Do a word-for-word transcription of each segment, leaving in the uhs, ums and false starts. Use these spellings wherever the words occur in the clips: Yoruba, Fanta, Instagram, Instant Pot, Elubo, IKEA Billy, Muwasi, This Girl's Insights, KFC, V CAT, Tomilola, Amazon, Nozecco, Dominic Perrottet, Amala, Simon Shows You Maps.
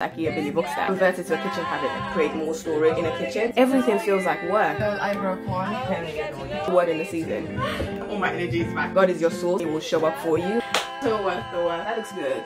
IKEA Billy box that converted to a kitchen cabinet and create more storage in a kitchen. Everything feels like work. Girl, I broke one. The word in the season. All my energy is back. God is your source. It will show up for you. So worth the work. That looks good.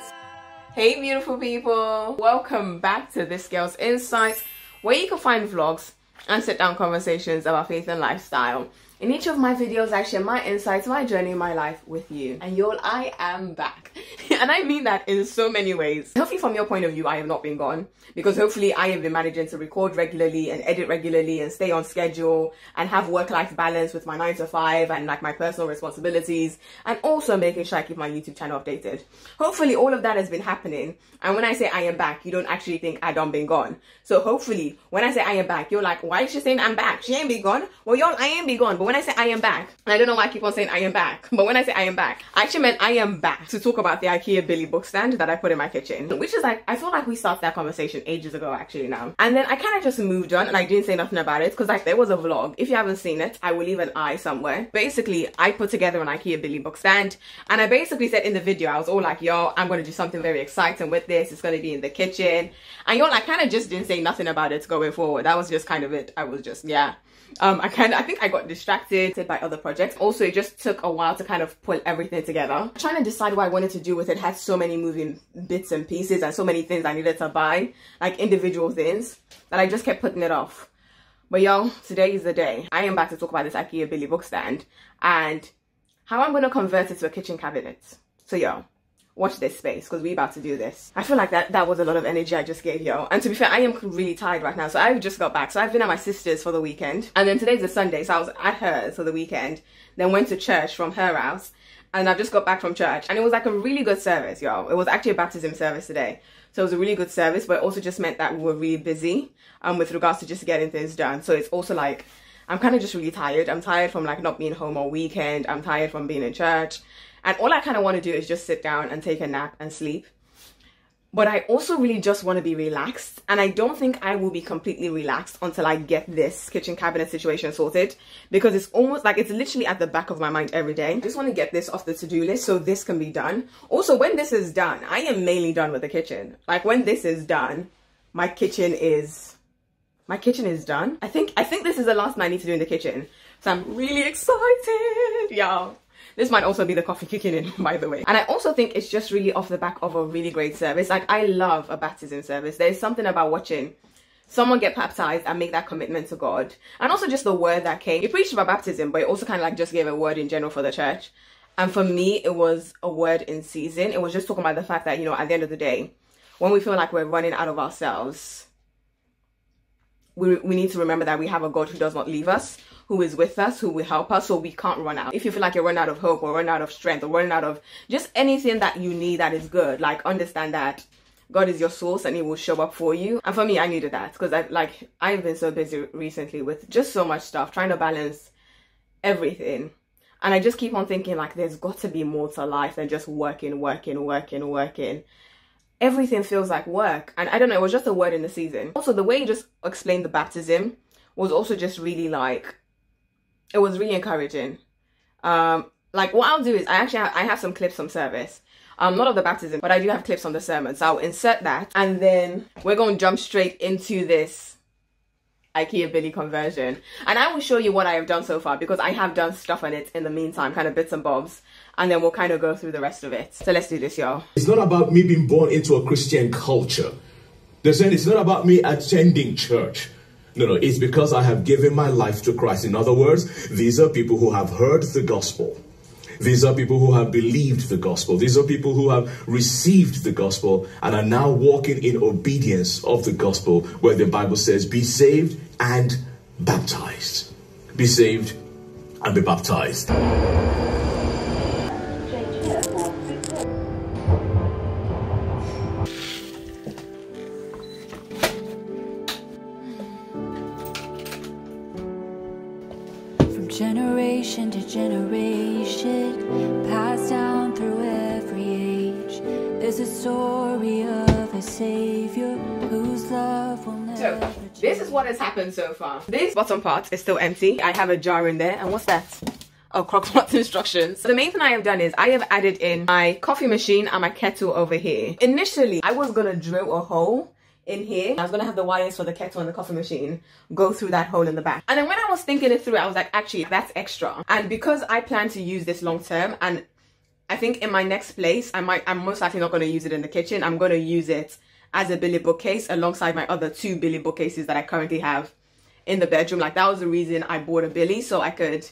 Hey beautiful people. Welcome back to This Girl's Insights, where you can find vlogs and sit down conversations about faith and lifestyle. In each of my videos, I share my insights, my journey, my life with you. And y'all, I am back. And I mean that in so many ways. Hopefully from your point of view, I have not been gone. Because hopefully I have been managing to record regularly and edit regularly and stay on schedule and have work-life balance with my nine to five and like my personal responsibilities. And also making sure I keep my YouTube channel updated. Hopefully all of that has been happening. And when I say I am back, you don't actually think I done been gone. So hopefully, when I say I am back, you're like, why is she saying I'm back? She ain't be gone. Well, y'all, I ain't be gone. But when I say I am back, and I don't know why I keep on saying I am back, but when I say I am back, I actually meant I am back to talk about the IKEA Billy book stand that I put in my kitchen, which is like, I feel like we started that conversation ages ago actually now. And then I kind of just moved on and I didn't say nothing about it because like there was a vlog. If you haven't seen it, I will leave an eye somewhere. Basically, I put together an IKEA Billy book stand and I basically said in the video, I was all like, yo, I'm going to do something very exciting with this. It's going to be in the kitchen. And y'all, I kind of just didn't say nothing about it going forward. That was just kind of it. I was just, yeah. Um, I kind of, I think I got distracted by other projects. Also, it just took a while to kind of pull everything together. Trying to decide what I wanted to do with it had so many moving bits and pieces and so many things I needed to buy, like individual things, that I just kept putting it off. But y'all, today is the day. I am back to talk about this IKEA Billy book stand and how I'm going to convert it to a kitchen cabinet. So y'all, watch this space because we're about to do this. I feel like that that was a lot of energy I just gave y'all. And to be fair, I am really tired right now. So I've just got back. So I've been at my sister's for the weekend. And then today's a Sunday. So I was at hers for the weekend. Then went to church from her house. And I've just got back from church. And it was like a really good service, y'all. It was actually a baptism service today. So it was a really good service. But it also just meant that we were really busy um, with regards to just getting things done. So it's also like, I'm kind of just really tired. I'm tired from like not being home all weekend. I'm tired from being in church. And all I kind of want to do is just sit down and take a nap and sleep. But I also really just want to be relaxed. And I don't think I will be completely relaxed until I get this kitchen cabinet situation sorted. Because it's almost like it's literally at the back of my mind every day. I just want to get this off the to-do list so this can be done. Also, when this is done, I am mainly done with the kitchen. Like when this is done, my kitchen is... My kitchen is done. I think, I think this is the last thing I need to do in the kitchen. So I'm really excited, y'all. This might also be the coffee kicking in, by the way. And I also think it's just really off the back of a really great service. Like, I love a baptism service. There's something about watching someone get baptized and make that commitment to God. And also just the word that came. It preached about baptism, but it also kind of like just gave a word in general for the church. And for me, it was a word in season. It was just talking about the fact that, you know, at the end of the day, when we feel like we're running out of ourselves, we, we need to remember that we have a God who does not leave us, who is with us, who will help us, so we can't run out. If you feel like you're running out of hope or running out of strength or running out of just anything that you need that is good, like understand that God is your source and he will show up for you. And for me, I needed that because I like I've been so busy recently with just so much stuff, trying to balance everything. And I just keep on thinking like there's got to be more to life than just working, working, working, working. Everything feels like work. And I don't know, it was just a word in the season. Also, the way you just explained the baptism was also just really like, it was really encouraging. Um, like what I'll do is I actually have, I have some clips from service. Um, not of the baptism, but I do have clips on the sermon. So I'll insert that. And then we're going to jump straight into this IKEA Billy conversion. And I will show you what I have done so far because I have done stuff on it in the meantime, kind of bits and bobs. And then we'll kind of go through the rest of it. So let's do this, y'all. It's not about me being born into a Christian culture. They're saying it's not about me attending church. No, no, it's because I have given my life to Christ. In other words, these are people who have heard the gospel. These are people who have believed the gospel. These are people who have received the gospel and are now walking in obedience of the gospel, where the Bible says, be saved and baptized. Be saved and be baptized. Generation to generation, passed down through every age, there's a story of a savior whose love will never so this is what has happened so far. This bottom part is still empty. I have a jar in there. And what's that? Oh, crock-pot instructions. So the main thing I have done is I have added in my coffee machine and my kettle over here. Initially I was gonna drill a hole in here. I was gonna have the wires for the kettle and the coffee machine go through that hole in the back. And then when I was thinking it through, I was like, actually, that's extra. And because I plan to use this long term, and I think in my next place, I might, I'm most likely not gonna use it in the kitchen. I'm gonna use it as a Billy bookcase alongside my other two Billy bookcases that I currently have in the bedroom. Like, that was the reason I bought a Billy, so I could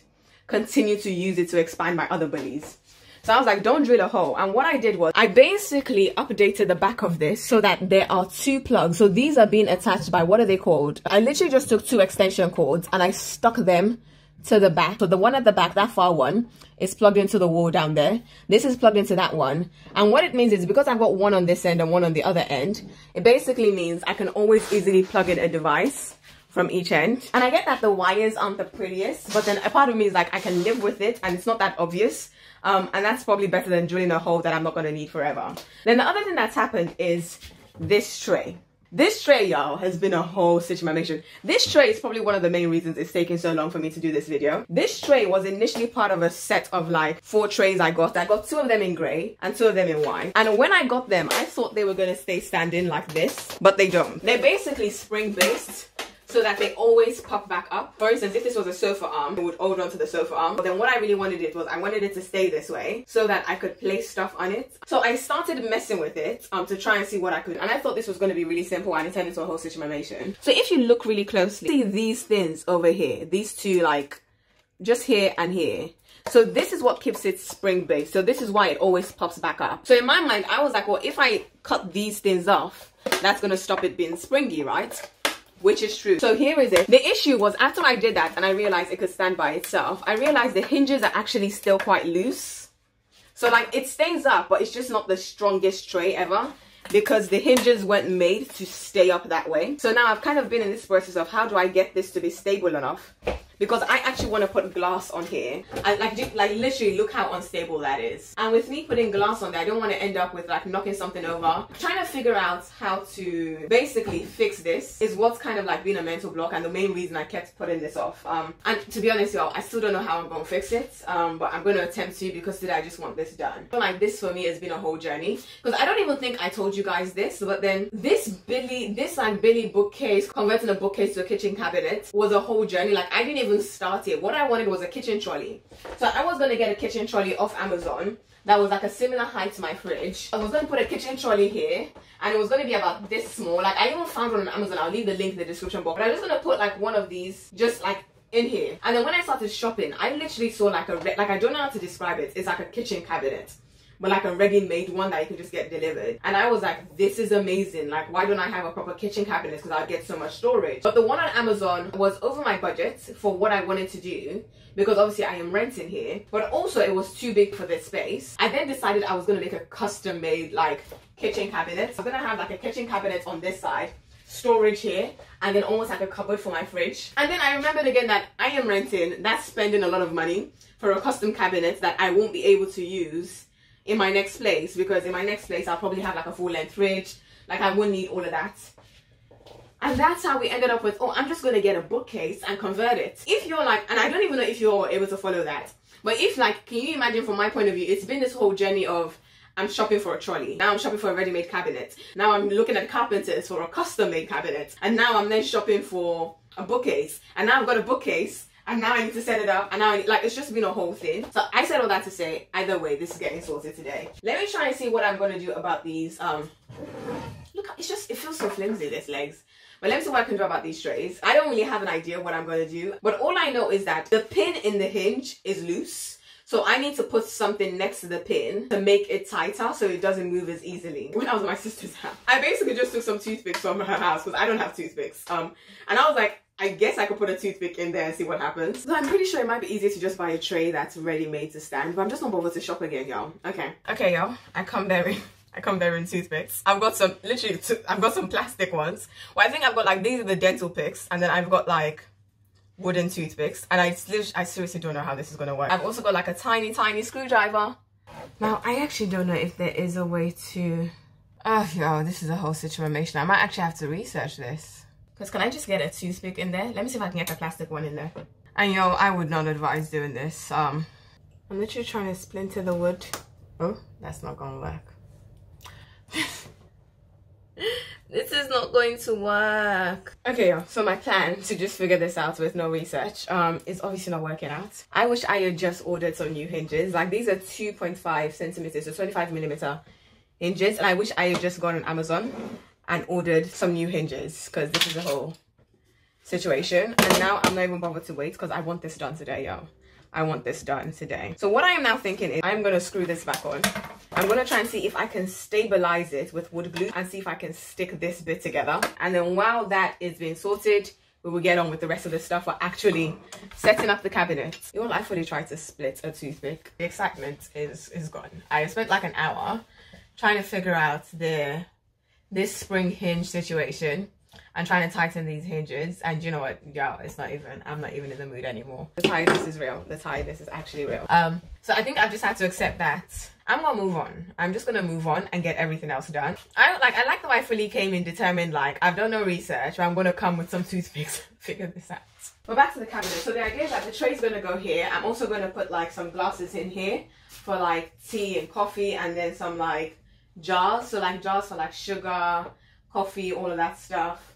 continue to use it to expand my other Billys. So I was like, don't drill a hole. And what I did was I basically updated the back of this so that there are two plugs. So these are being attached by, what are they called? I literally just took two extension cords and I stuck them to the back. So the one at the back, that far one, is plugged into the wall down there. This is plugged into that one. And what it means is, because I've got one on this end and one on the other end, it basically means I can always easily plug in a device from each end. And I get that the wires aren't the prettiest, but then a part of me is like, I can live with it and it's not that obvious. Um, and that's probably better than drilling a hole that I'm not gonna need forever. Then the other thing that's happened is this tray. This tray, y'all, has been a whole situation. This tray is probably one of the main reasons it's taking so long for me to do this video. This tray was initially part of a set of like four trays I got. I got two of them in grey and two of them in white. And when I got them, I thought they were gonna stay standing like this, but they don't. They're basically spring-based, so that they always pop back up. For instance, if this was a sofa arm, it would hold on to the sofa arm. But then what I really wanted it was, I wanted it to stay this way so that I could place stuff on it. So I started messing with it um, to try and see what I could. And I thought this was gonna be really simple, and it turned into a whole situation. So if you look really closely, see these things over here, these two, like just here and here. So this is what keeps it spring-based. So this is why it always pops back up. So in my mind, I was like, well, if I cut these things off, that's gonna stop it being springy, right? Which is true. So here is it. The issue was, after I did that and I realized it could stand by itself, I realized the hinges are actually still quite loose. So like, it stays up, but it's just not the strongest tray ever, because the hinges weren't made to stay up that way. So now I've kind of been in this process of, how do I get this to be stable enough? Because I actually want to put glass on here. And like, like literally, look how unstable that is. And with me putting glass on there, I don't want to end up with like knocking something over. I'm trying to figure out how to basically fix this is what's kind of like been a mental block, and the main reason I kept putting this off. Um, and to be honest, y'all, I still don't know how I'm going to fix it, um, but I'm going to attempt to, because today I just want this done. But like, this for me has been a whole journey, because I don't even think I told you guys this, but then this Billy, this like Billy bookcase, converting a bookcase to a kitchen cabinet was a whole journey. Like, I didn't even started. What I wanted was a kitchen trolley. So I was going to get a kitchen trolley off Amazon that was like a similar height to my fridge. I was going to put a kitchen trolley here, and it was going to be about this small. Like, I even found one on Amazon. I'll leave the link in the description box. But I'm just going to put like one of these just like in here. And then when I started shopping, I literally saw like a, like I don't know how to describe it. It's like a kitchen cabinet, but like a ready-made one that you can just get delivered. And I was like, this is amazing. Like, why don't I have a proper kitchen cabinet? Because I'll get so much storage. But the one on Amazon was over my budget for what I wanted to do, because obviously I am renting here, but also it was too big for this space. I then decided I was gonna make a custom-made like kitchen cabinet. So I'm gonna have like a kitchen cabinet on this side, storage here, and then almost like a cupboard for my fridge. And then I remembered again that I am renting, that's spending a lot of money for a custom cabinet that I won't be able to use in my next place, because in my next place I'll probably have like a full-length fridge. Like, I wouldn't need all of that. And that's how we ended up with, oh, I'm just gonna get a bookcase and convert it. If you're like, and I don't even know if you're able to follow that, but if like, can you imagine, from my point of view, it's been this whole journey of, I'm shopping for a trolley, now I'm shopping for a ready-made cabinet, now I'm looking at carpenters for a custom-made cabinet, and now I'm then shopping for a bookcase, and now I've got a bookcase, and now I need to set it up, and now I need, like, it's just been a whole thing. So I said all that to say, either way, this is getting sorted today. Let me try and see what I'm gonna do about these. Um, look, it's just, it feels so flimsy, these legs. But let me see what I can do about these trays. I don't really have an idea what I'm gonna do, but all I know is that the pin in the hinge is loose. So I need to put something next to the pin to make it tighter so it doesn't move as easily. When I was at my sister's house, I basically just took some toothpicks from her house, because I don't have toothpicks. Um, and I was like, I guess I could put a toothpick in there and see what happens. So I'm pretty sure it might be easier to just buy a tray that's ready-made to stand, but I'm just not bothered to shop again, y'all. Okay. Okay, y'all. I come there in, I come there in toothpicks. I've got some, literally, I've got some plastic ones. Well, I think I've got, like, these are the dental picks, and then I've got, like, wooden toothpicks. And I, I seriously don't know how this is gonna work. I've also got, like, a tiny, tiny screwdriver. Now, I actually don't know if there is a way to... Oh, y'all, this is a whole situation. I might actually have to research this. Because can I just get a toothpick in there? Let me see if I can get the plastic one in there. And yo, I would not advise doing this. Um, I'm literally trying to splinter the wood. Oh, that's not gonna work. This is not going to work. Okay, so my plan to just figure this out with no research um, is obviously not working out. I wish I had just ordered some new hinges. Like, these are two point five centimeters, so twenty-five millimeter hinges. And I wish I had just gone on Amazon and ordered some new hinges, because this is a whole situation. And now I'm not even bothered to wait, because I want this done today, y'all. I want this done today. So what I am now thinking is I'm going to screw this back on. I'm going to try and see if I can stabilize it with wood glue and see if I can stick this bit together. And then while that is being sorted, we will get on with the rest of the stuff. We're actually setting up the cabinet. You know, I fully tried to split a toothpick. The excitement is, is gone. I spent like an hour trying to figure out the this spring hinge situation and trying to tighten these hinges, and you know what, y'all, it's not even, I'm not even in the mood anymore. The tiredness is real. The tiredness is actually real. Um, so I think I've just had to accept that I'm gonna move on. I'm just gonna move on and get everything else done. I like, I like the way I fully came in determined, like, I've done no research, but I'm gonna come with some toothpicks and figure this out. But back to the cabinet. So the idea is that the tray's gonna go here. I'm also gonna put like some glasses in here for like tea and coffee, and then some like jars. So like jars for like sugar, coffee, all of that stuff.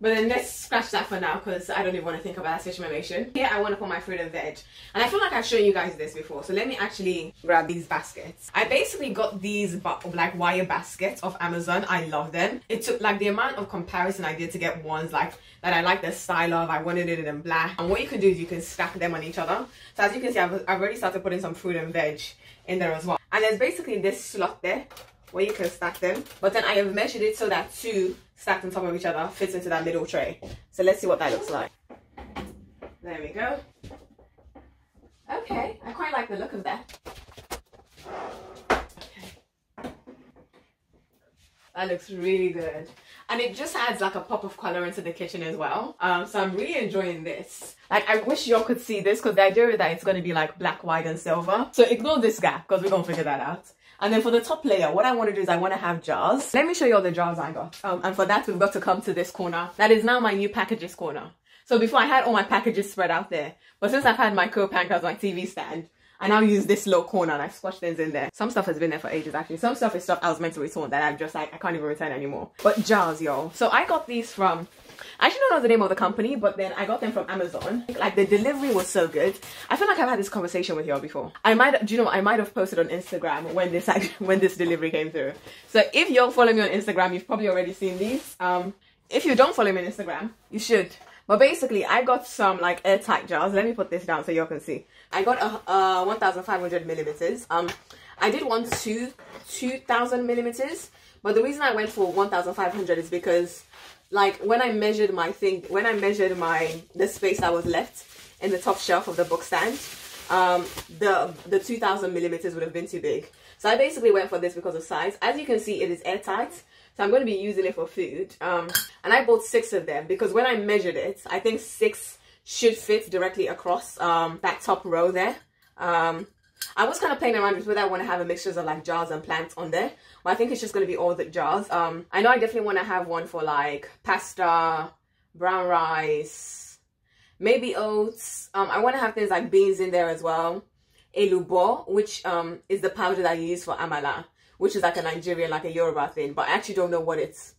But then let's scratch that for now, because I don't even want to think about that situation. Here I want to put my fruit and veg, and I feel like I've shown you guys this before, so let me actually grab these baskets. I basically got these like wire baskets off Amazon. I love them. It took like the amount of comparison I did to get ones like that I like the style of. I wanted it in black, and what you can do is you can stack them on each other. So as you can see, I've, I've already started putting some fruit and veg in there as well. And there's basically this slot there where you can stack them, but then I have measured it so that two stacked on top of each other fits into that little tray. So let's see what that looks like. There we go. Okay, I quite like the look of that. Okay. That looks really good, and it just adds like a pop of color into the kitchen as well. Um, so I'm really enjoying this. Like, I wish y'all could see this, because the idea is that it's going to be like black, white, and silver. So ignore this gap, because we're gonna figure that out. And then for the top layer, what I want to do is I want to have jars. Let me show you all the jars I got. Um, and for that, we've got to come to this corner. That is now my new packages corner. So before I had all my packages spread out there, but since I've had my coke hanger as my T V stand, I now use this low corner and I squash things in there. Some stuff has been there for ages, actually. Some stuff is stuff I was meant to return that I'm just like, I can't even return anymore. But jars, y'all. So I got these from, I actually don't know the name of the company, but then I got them from Amazon. Like, the delivery was so good. I feel like I've had this conversation with y'all before. I might, do you know, I might have posted on Instagram when this when this delivery came through. So if y'all follow me on Instagram, you've probably already seen these. Um, if you don't follow me on Instagram, you should. But basically, I got some like airtight jars. Let me put this down so y'all can see. I got a, a one thousand five hundred millimeters. Um, I did want two two thousand millimeters, but the reason I went for one thousand five hundred is because, like, when I measured my thing, when I measured my the space that was left in the top shelf of the book stand, um, the the two thousand millimeters would have been too big. So I basically went for this because of size. As you can see, it is airtight, so I'm going to be using it for food. Um, and I bought six of them because when I measured it, I think six should fit directly across um, that top row there. Um, I was kind of playing around with whether I want to have a mixture of like jars and plants on there, but I think it's just going to be all the jars. Um, I know I definitely want to have one for like pasta, brown rice, maybe oats. Um, I want to have things like beans in there as well. Elubo, which um, is the powder that you use for amala, which is like a Nigerian, like a Yoruba thing, but I actually don't know what it's,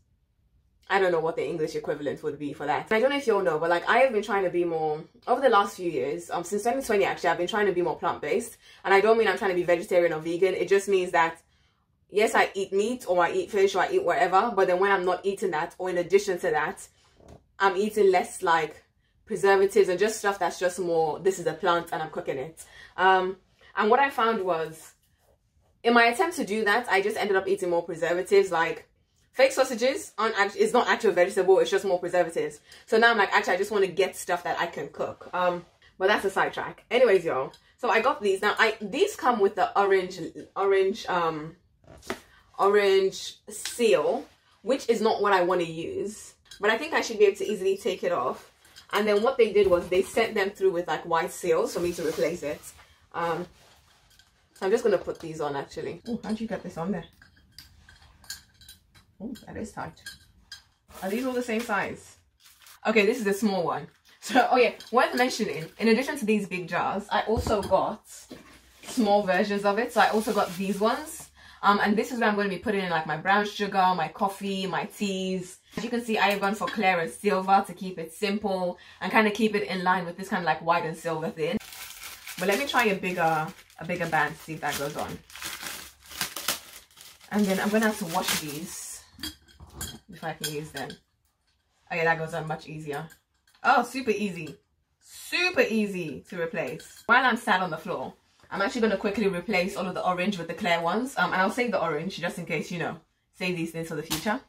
I don't know what the English equivalent would be for that. I don't know if you all know, but like I have been trying to be more, over the last few years, um, since twenty twenty actually, I've been trying to be more plant-based. And I don't mean I'm trying to be vegetarian or vegan. It just means that, yes, I eat meat or I eat fish or I eat whatever, but then when I'm not eating that, or in addition to that, I'm eating less like preservatives and just stuff that's just more, this is a plant and I'm cooking it. Um, and what I found was, in my attempt to do that, I just ended up eating more preservatives, like fake sausages aren't, it's not actual vegetable, it's just more preservatives. So now I'm like, actually, I just want to get stuff that I can cook. Um, but that's a sidetrack. Anyways, y'all. So I got these. Now, I these come with the orange, orange, um, orange seal, which is not what I want to use. But I think I should be able to easily take it off. And then what they did was they sent them through with like white seals for me to replace it. Um, so I'm just gonna put these on actually. Oh, how'd you get this on there? Oh, that is tight. Are these all the same size? Okay, this is a small one. So, oh yeah, worth mentioning, in addition to these big jars, I also got small versions of it. So I also got these ones. Um, and this is where I'm going to be putting in like my brown sugar, my coffee, my teas. As you can see, I've gone for clear and silver to keep it simple and kind of keep it in line with this kind of like white and silver thing. But let me try a bigger, a bigger band to see if that goes on. And then I'm going to have to wash these if I can use them. Okay, that goes on much easier. Oh, super easy. Super easy to replace. While I'm sat on the floor, I'm actually going to quickly replace all of the orange with the clear ones. Um, and I'll save the orange just in case, you know, save these things for the future.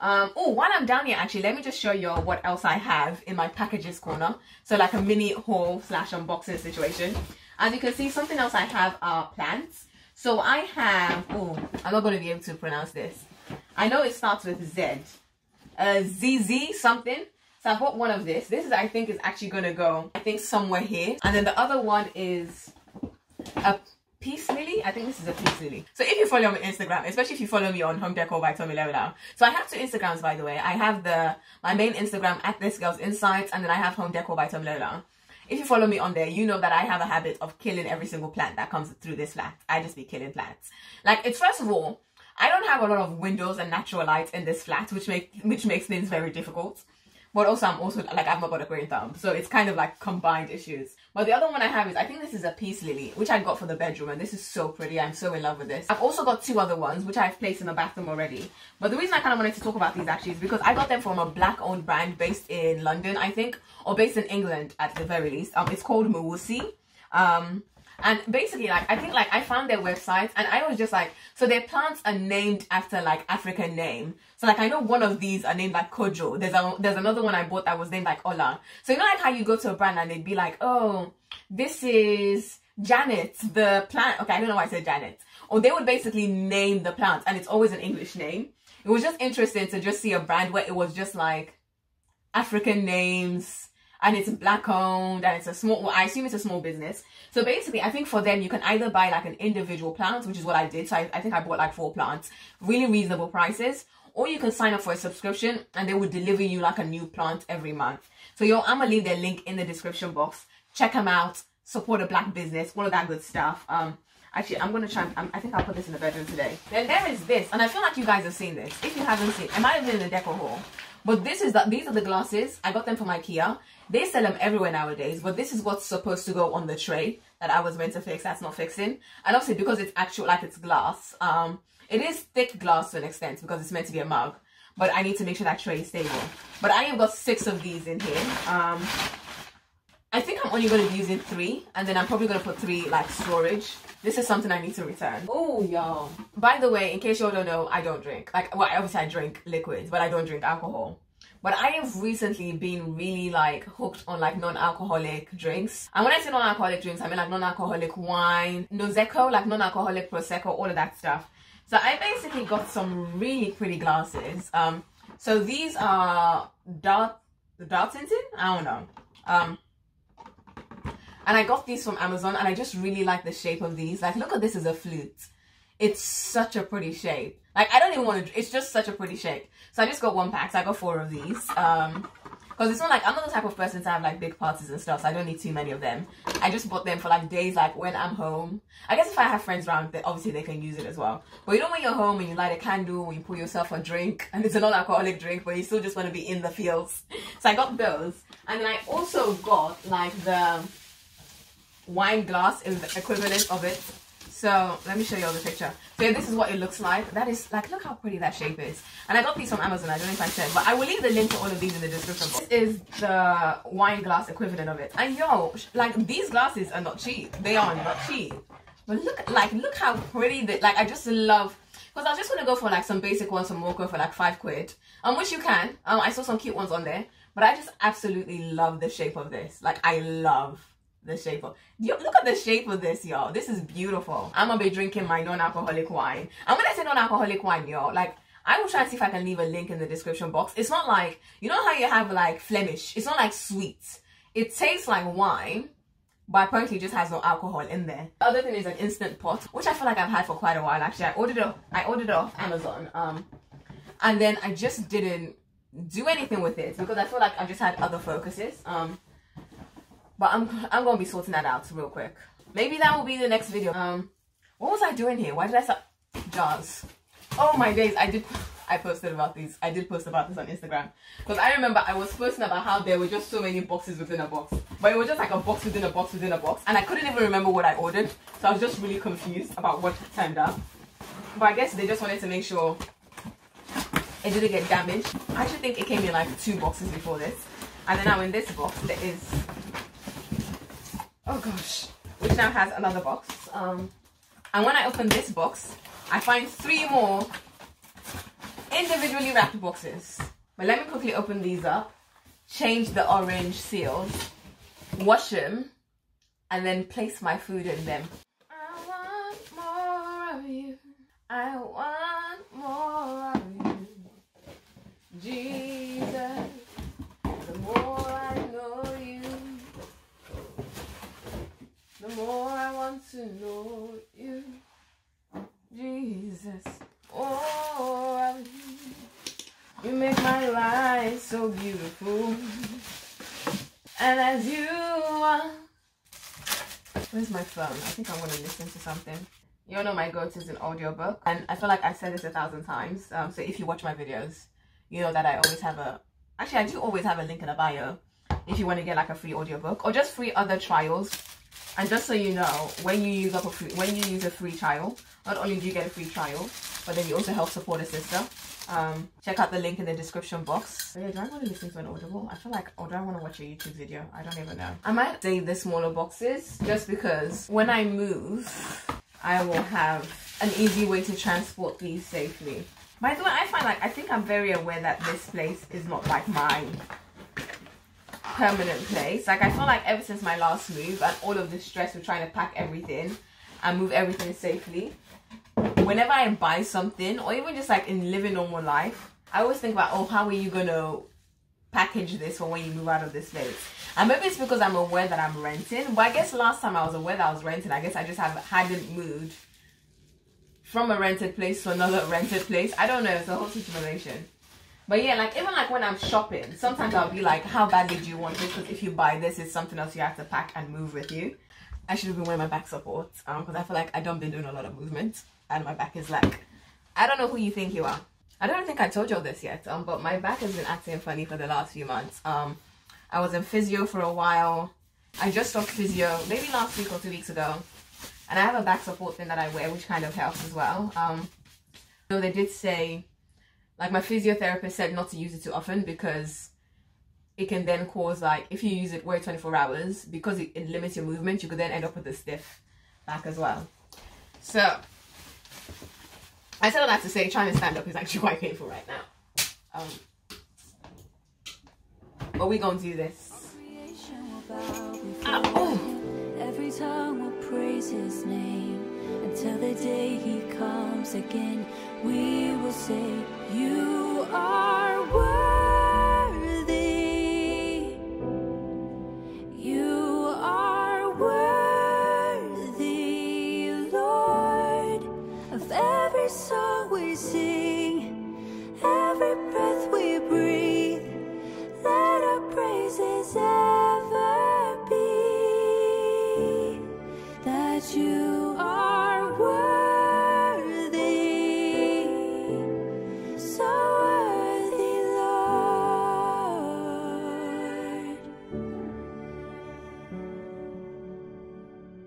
Um, oh, while I'm down here, actually, let me just show you all what else I have in my packages corner. So like a mini haul slash unboxing situation. As you can see, something else I have are plants. So I have, oh, I'm not going to be able to pronounce this. I know it starts with Z. Uh, Z Z something. So I've got one of this. This is, I think, is actually going to go, I think, somewhere here. And then the other one is a peace lily. I think this is a peace lily. So if you follow me on Instagram, especially if you follow me on Home Decor by Tomilola. So I have two Instagrams, by the way. I have the my main Instagram at This Girl's Insights, and then I have Home Decor by Tomilola. If you follow me on there, you know that I have a habit of killing every single plant that comes through this flat. I just be killing plants. Like, it's first of all, I don't have a lot of windows and natural light in this flat, which make which makes things very difficult. But also, I'm also, like, I've not got a green thumb. So it's kind of like combined issues. But the other one I have is, I think this is a peace lily, which I got for the bedroom. And this is so pretty. I'm so in love with this. I've also got two other ones, which I've placed in the bathroom already. But the reason I kind of wanted to talk about these actually is because I got them from a black-owned brand based in London, I think. Or based in England, at the very least. Um, It's called Muwasi. Um... And basically, like, I think, like, I found their website and I was just like, so their plants are named after, like, African name. So, like, I know one of these are named, like, Kojo. There's a, there's another one I bought that was named, like, Ola. So, you know, like, how you go to a brand and they'd be like, oh, this is Janet, the plant. Okay, I don't know why I said Janet. Or they would basically name the plant and it's always an English name. It was just interesting to just see a brand where it was just, like, African names. And it's black owned and it's a small, well, I assume it's a small business. So basically, I think for them, you can either buy like an individual plant, which is what I did. So I, I think I bought like four plants, really reasonable prices. Or you can sign up for a subscription and they will deliver you like a new plant every month. So yo, I'm going to leave their link in the description box. Check them out. Support a black business. All of that good stuff. Um, Actually, I'm going to try, I'm, I think I'll put this in the bedroom today. Then there is this. And I feel like you guys have seen this. If you haven't seen, it might have been in the decor haul. But this is the, these are the glasses. I got them from IKEA. They sell them everywhere nowadays. But this is what's supposed to go on the tray that I was meant to fix. That's not fixing. And obviously, because it's actual, like it's glass. Um, it is thick glass to an extent because it's meant to be a mug. But I need to make sure that tray is stable. But I have got six of these in here. Um, I think I'm only going to be using three. And then I'm probably going to put three, like, storage. This is something I need to return. Oh, y'all. By the way, in case y'all don't know, I don't drink. Like, well, obviously I drink liquids, but I don't drink alcohol. But I have recently been really, like, hooked on, like, non-alcoholic drinks. And when I say non-alcoholic drinks, I mean, like, non-alcoholic wine, Nozecco, like, non-alcoholic Prosecco, all of that stuff. So I basically got some really pretty glasses. Um, so these are dark, dark tinted? I don't know. Um... And I got these from Amazon and I just really like the shape of these. Like, look at this as a flute. It's such a pretty shape. Like, I don't even want to, it's just such a pretty shape. So I just got one pack, so I got four of these. Um, because it's not like, I'm not the type of person to have like big parties and stuff, so I don't need too many of them. I just bought them for like days, like when I'm home. I guess if I have friends around, then obviously they can use it as well. But you know when you're home and you light a candle, or you pour yourself a drink, and it's a non-alcoholic drink, but you still just want to be in the fields. So I got those. And then I also got like the wine glass is the equivalent of it. So let me show you all the picture. So yeah, this is what it looks like. That is like, look how pretty that shape is. And I got these from Amazon. I don't know if I said, but I will leave the link to all of these in the description box. This is the wine glass equivalent of it. And yo, like these glasses are not cheap. They are not cheap. But look, like look how pretty that. Like I just love. Because I was just gonna go for like some basic ones from Morocco for like five quid. Um, which you can. Um, I saw some cute ones on there. But I just absolutely love the shape of this. Like I love the shape of yo, look at the shape of this, y'all. This is beautiful. I'm gonna be drinking my non-alcoholic wine. And when I say non-alcoholic wine, y'all, like I will try and see if I can leave a link in the description box. It's not like, you know how you have like Flemish, it's not like sweet. It tastes like wine, but apparently it just has no alcohol in there. The other thing is an Instant Pot, which I feel like I've had for quite a while actually. I ordered it, I ordered it off Amazon. Um and then I just didn't do anything with it because I feel like I just had other focuses. Um But I'm I'm gonna be sorting that out real quick. Maybe that will be the next video. Um, what was I doing here? Why did I start? jars. Oh my days, I did I posted about these. I did post about this on Instagram. Because I remember I was posting about how there were just so many boxes within a box. But it was just like a box within a box within a box. And I couldn't even remember what I ordered. So I was just really confused about what timed up. But I guess they just wanted to make sure it didn't get damaged. I actually think it came in like two boxes before this. And then now in this box there is... Oh gosh. Which now has another box. Um, and when I open this box, I find three more individually wrapped boxes. But let me quickly open these up, change the orange seals, wash them, and then place my food in them. I want more of you. I want more of you. Jesus, the more I know you, the more I want to know you. Jesus, oh, I love you. You make my life so beautiful, and as you are. Where's my phone? I think I'm gonna listen to something. You all know my go-to is an audiobook, and I feel like I've said this a thousand times. Um, so if you watch my videos, you know that I always have a. Actually, I do always have a link in the bio if you want to get like a free audiobook or just free other trials. And just so you know, when you use up a free, when you use a free trial, not only do you get a free trial, but then you also help support a sister. Um, check out the link in the description box. But yeah, do I want to listen to an audible? I feel like, or do I want to watch a YouTube video? I don't even know. I might say the smaller boxes just because when I move, I will have an easy way to transport these safely. By the way, I find like I think I'm very aware that this place is not like mine. Permanent place. Like I feel like ever since my last move and all of the stress with trying to pack everything and move everything safely, whenever I buy something or even just like in living normal life, I always think about, oh, how are you gonna package this for when you move out of this place? And maybe it's because I'm aware that I'm renting, but I guess last time I was aware that I was renting, I guess I just have hadn't moved from a rented place to another rented place. I don't know, it's a whole situation. But yeah, like even like when I'm shopping, sometimes I'll be like, how badly do you want this? Because if you buy this, it's something else you have to pack and move with you. I should have been wearing my back support um, because I feel like I don't been doing a lot of movement and my back is like, I don't know who you think you are. I don't think I told you all this yet, um, but my back has been acting funny for the last few months. Um, I was in physio for a while. I just stopped physio maybe last week or two weeks ago. And I have a back support thing that I wear, which kind of helps as well. Um, so they did say... Like my physiotherapist said not to use it too often because it can then cause like, if you use it wear it twenty-four hours, because it, it limits your movement, you could then end up with a stiff back as well. So, I said all that to say trying to stand up is actually quite painful right now. Um, but we're going to do this. Ah, oh. Every tongue will praise his name. Till the day he comes again, we will say, you are worthy. You are worthy, Lord, of every song we sing, every breath we breathe. Let our praises ever be that you are.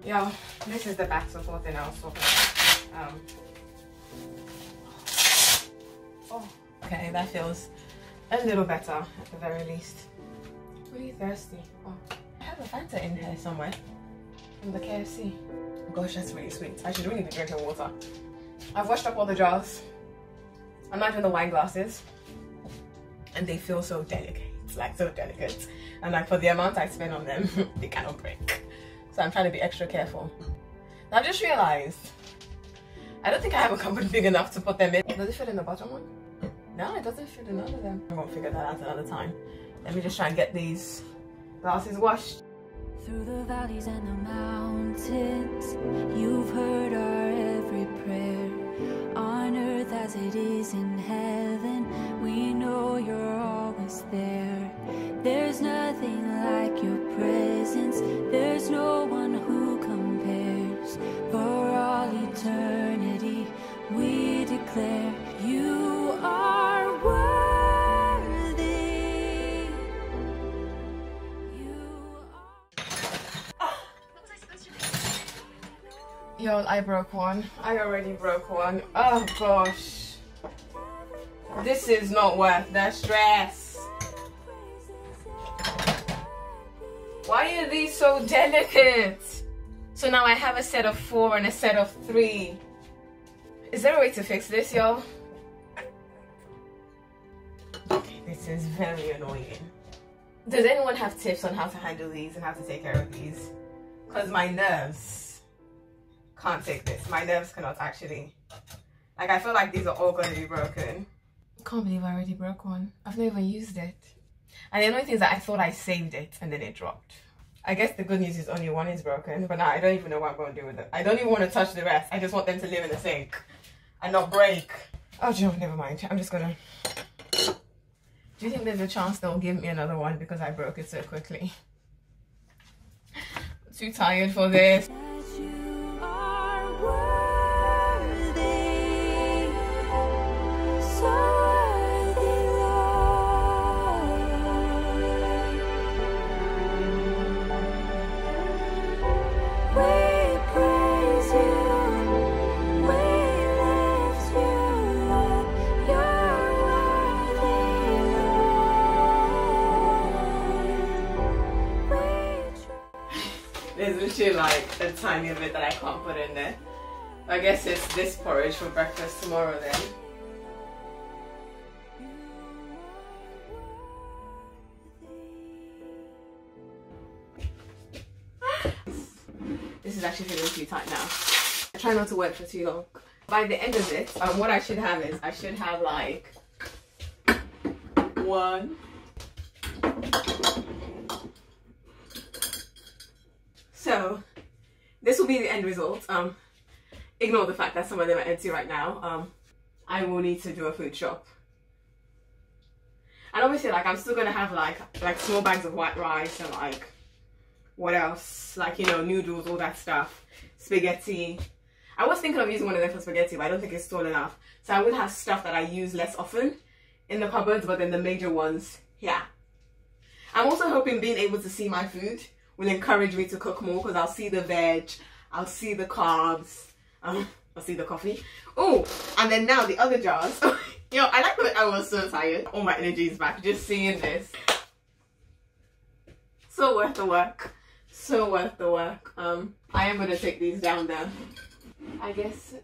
Yo, this is the back support thing I was talking about. Um, oh, okay, that feels a little better at the very least. Really thirsty. Oh, I have a Fanta in here somewhere from the K F C. Gosh, that's really sweet. I should really be drinking water. I've washed up all the jars. I'm not doing the wine glasses, and they feel so delicate, like so delicate. And like for the amount I spend on them, they cannot break. So I'm trying to be extra careful. Now I've just realized I don't think I have a cupboard big enough to put them in. Does it fit in the bottom one? No, it doesn't fit in none of them. I'm gonna figure that out another time. Let me just try and get these glasses washed. Through the valleys and the mountains, you've heard our every prayer. On earth as it is in heaven, we know you're always there. There's nothing like your presence. There's no one who compares. For all eternity, we declare you are worthy. You are... Oh. What was I supposed to do? Y'all, I broke one. I already broke one. Oh gosh. This is not worth the stress. Why are these so delicate? So now I have a set of four and a set of three. Is there a way to fix this, y'all? Okay, this is very annoying. Does anyone have tips on how to handle these and how to take care of these? Because my nerves can't take this. My nerves cannot actually. Like, I feel like these are all going to be broken. I can't believe I already broke one. I've not even used it. And the annoying thing is that I thought I saved it and then it dropped. I guess the good news is only one is broken, but now I don't even know what I'm going to do with it. I don't even want to touch the rest. I just want them to live in the sink and not break. Oh, Joe, never mind. I'm just going to... Do you think there's a chance they'll give me another one because I broke it so quickly? I'm too tired for this. Like a tiny bit that I can't put in there. I guess it's this porridge for breakfast tomorrow then. This is actually feeling too tight now. I try not to work for too long. By the end of it, um, what I should have is I should have like one, so this will be the end result. Um, ignore the fact that some of them are empty right now. Um, I will need to do a food shop. And obviously, like, I'm still gonna have like like small bags of white rice and like what else? Like, you know, noodles, all that stuff, spaghetti. I was thinking of using one of them for spaghetti, but I don't think it's tall enough. So I will have stuff that I use less often in the cupboards, but then the major ones, yeah. I'm also hoping being able to see my food will encourage me to cook more, because I'll see the veg, I'll see the carbs, um, I'll see the coffee. Oh, and then now the other jars. Yo, I like that I was so tired. All my energy is back just seeing this. So worth the work. So worth the work. Um, I am going to take these down there. I guess.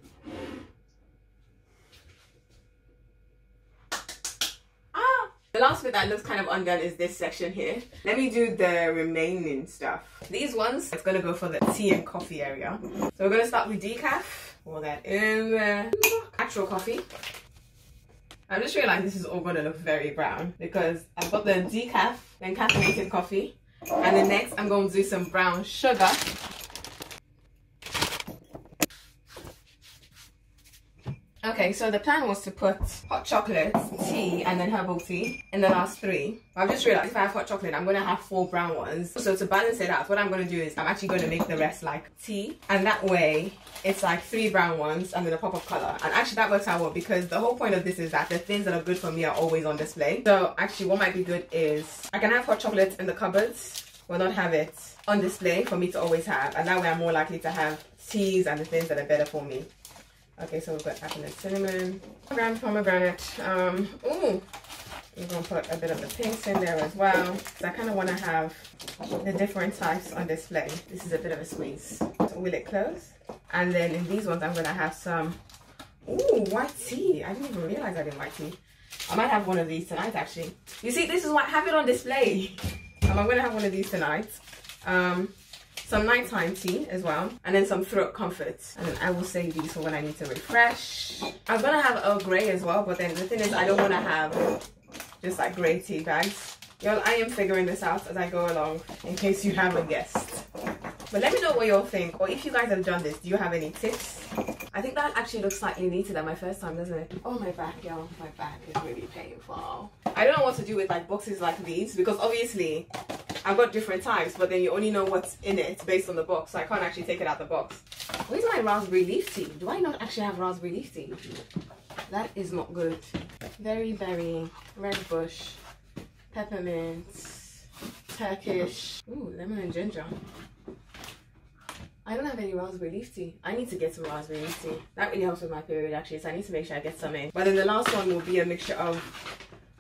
The last bit that looks kind of undone is this section here. Let me do the remaining stuff. These ones, it's gonna go for the tea and coffee area. So we're gonna start with decaf. Pour that in there. Actual coffee. I'm just realizing this is all gonna look very brown because I've got the decaf, then caffeinated coffee. And then next I'm gonna do some brown sugar. Okay, so the plan was to put hot chocolate, tea, and then herbal tea in the last three. I've just realized if I have hot chocolate, I'm gonna have four brown ones. So to balance it out, what I'm gonna do is I'm actually gonna make the rest like tea. And that way, it's like three brown ones and then a pop of color. And actually that works out well, because the whole point of this is that the things that are good for me are always on display. So actually what might be good is I can have hot chocolate in the cupboards, will not have it on display for me to always have. And that way I'm more likely to have teas and the things that are better for me. Okay, so we've got apple and cinnamon, ground pomegranate. Um, ooh, we're gonna put a bit of the pinks in there as well. So I kind of want to have the different types on display. This is a bit of a squeeze. So will it close? And then in these ones, I'm gonna have some. Ooh, white tea. I didn't even realize I did white tea. I might have one of these tonight, actually. You see, this is why I have it on display. Um, I'm gonna have one of these tonight. Um. Some nighttime tea as well, and then some throat comfort. And then I will save these for when I need to refresh. I'm gonna have Earl Grey as well, but then the thing is I don't want to have just like grey tea bags. Y'all, I am figuring this out as I go along, in case you haven't guessed. But let me know what y'all think, or if you guys have done this, do you have any tips? I think that actually looks slightly neater than my first time, doesn't it? Oh, my back, y'all. My back is really painful. I don't know what to do with like boxes like these, because obviously I've got different types, but then you only know what's in it based on the box, so I can't actually take it out the box. Where's my raspberry leaf tea? Do I not actually have raspberry leaf tea? That is not good. Very berry, red bush, peppermint, Turkish. Ooh, lemon and ginger. I don't have any raspberry leaf tea. I need to get some raspberry leaf tea. That really helps with my period actually, so I need to make sure I get some in. But then the last one will be a mixture of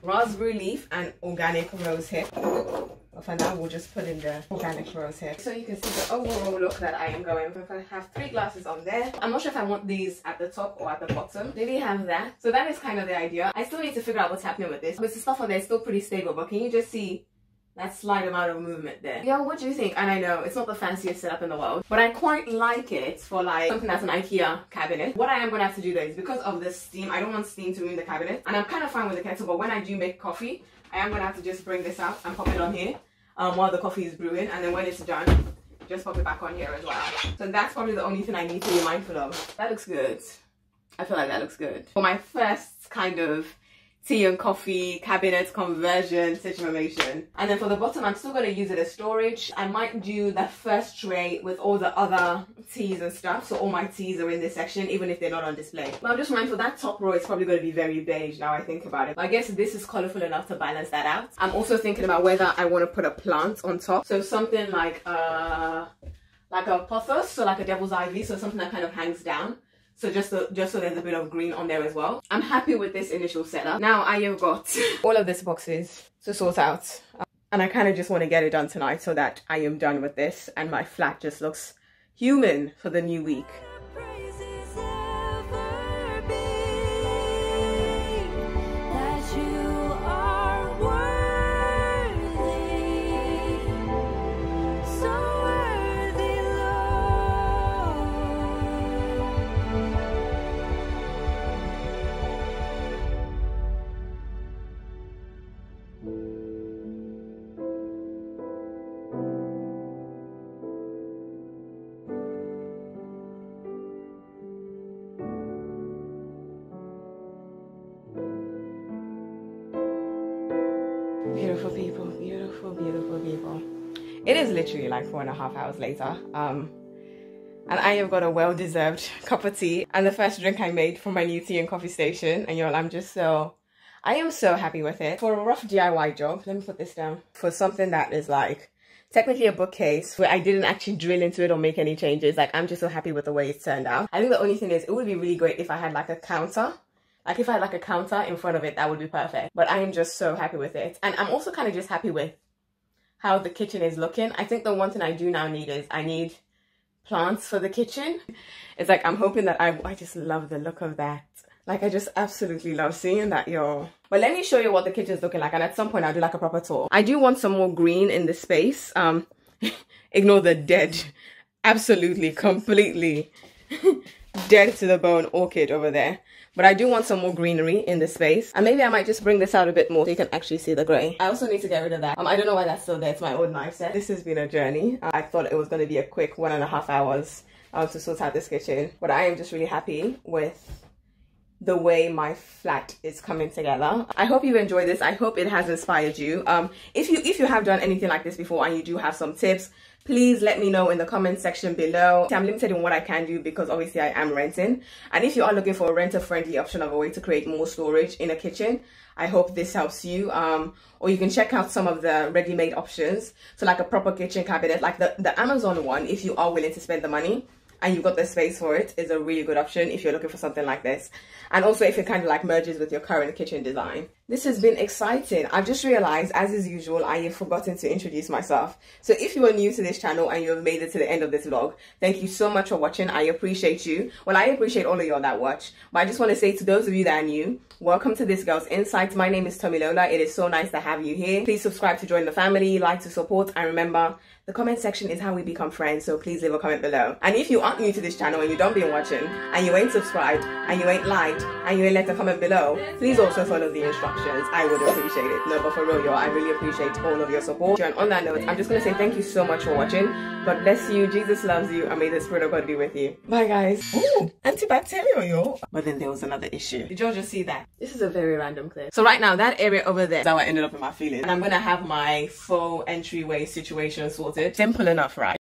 raspberry leaf and organic rose hip. But for now, we'll just put in the organic rose hip. So you can see the overall look that I am going with. I have three glasses on there. I'm not sure if I want these at the top or at the bottom. They didn't have that. So that is kind of the idea. I still need to figure out what's happening with this. But the stuff on there is still pretty stable, but can you just see that slight amount of movement there? Yeah, what do you think? And I know it's not the fanciest setup in the world, but I quite like it for like something that's an IKEA cabinet. What I am gonna have to do though is because of this steam, I don't want steam to ruin the cabinet. And I'm kind of fine with the kettle, but when I do make coffee, I am gonna have to just bring this out and pop it on here um, while the coffee is brewing. And then when it's done, just pop it back on here as well. So that's probably the only thing I need to be mindful of. That looks good. I feel like that looks good. For my first kind of tea and coffee cabinet conversion situation. And then for the bottom, I'm still going to use it as storage. I might do the first tray with all the other teas and stuff. So all my teas are in this section, even if they're not on display. But I'm just mindful that top row is probably going to be very beige now I think about it. But I guess this is colorful enough to balance that out. I'm also thinking about whether I want to put a plant on top. So something like a, like a pothos, so like a devil's ivy. So something that kind of hangs down. So just so, just so there's a bit of green on there as well. I'm happy with this initial setup. Now I have got all of these boxes to sort out. And I kind of just want to get it done tonight so that I am done with this. And my flat just looks human for the new week. Beautiful people, beautiful, beautiful people. It is literally like four and a half hours later. Um, and I have got a well-deserved cup of tea. And the first drink I made for my new tea and coffee station. And y'all, I'm just so... I am so happy with it. For a rough D I Y job, let me put this down. For something that is like... technically a bookcase where I didn't actually drill into it or make any changes. Like, I'm just so happy with the way it turned out. I think the only thing is, it would be really great if I had like a counter. Like if I had like a counter in front of it, that would be perfect. But I am just so happy with it. And I'm also kind of just happy with how the kitchen is looking. I think the one thing I do now need is I need plants for the kitchen. It's like, I'm hoping that I, I just love the look of that. Like I just absolutely love seeing that, y'all. But let me show you what the kitchen's looking like. And at some point I'll do like a proper tour. I do want some more green in the space. Um, ignore the dead. Absolutely, completely dead to the bone orchid over there. But I do want some more greenery in this space. And maybe I might just bring this out a bit more so you can actually see the grey. I also need to get rid of that. Um, I don't know why that's still there. It's my old knife set. This has been a journey. Uh, I thought it was going to be a quick one and a half hours um, to sort out this kitchen. But I am just really happy with the way my flat is coming together. I hope you enjoyed this. I hope it has inspired you. Um, if you if you have done anything like this before and you do have some tips, please let me know in the comment section below. I'm limited in what I can do because obviously I am renting. And if you are looking for a renter-friendly option of a way to create more storage in a kitchen, I hope this helps you. Um, or you can check out some of the ready-made options. So like a proper kitchen cabinet, like the, the Amazon one, if you are willing to spend the money and you've got the space for it, is a really good option if you're looking for something like this. And also if it kind of like merges with your current kitchen design. This has been exciting. I've just realized, as is usual, I have forgotten to introduce myself. So if you are new to this channel and you have made it to the end of this vlog, thank you so much for watching. I appreciate you. Well, I appreciate all of y'all that watch. But I just want to say to those of you that are new, welcome to This Girl's Insights. My name is Tomilola. It is so nice to have you here. Please subscribe to join the family, like to support, and remember, the comment section is how we become friends, so please leave a comment below. And if you aren't new to this channel and you don't been watching, and you ain't subscribed, and you ain't liked, and you ain't left a comment below, please also follow the instructions. I would appreciate it. No, but for real, y'all, I really appreciate all of your support. And on that note, I'm just going to say thank you so much for watching. God bless you, Jesus loves you, and may the Spirit of God be with you. Bye, guys. Ooh, antibacterial, y'all. But then there was another issue. Did y'all just see that? This is a very random clip. So right now, that area over there is how I ended up in my feelings. And I'm going to have my faux entryway situation sorted. Simple enough, right?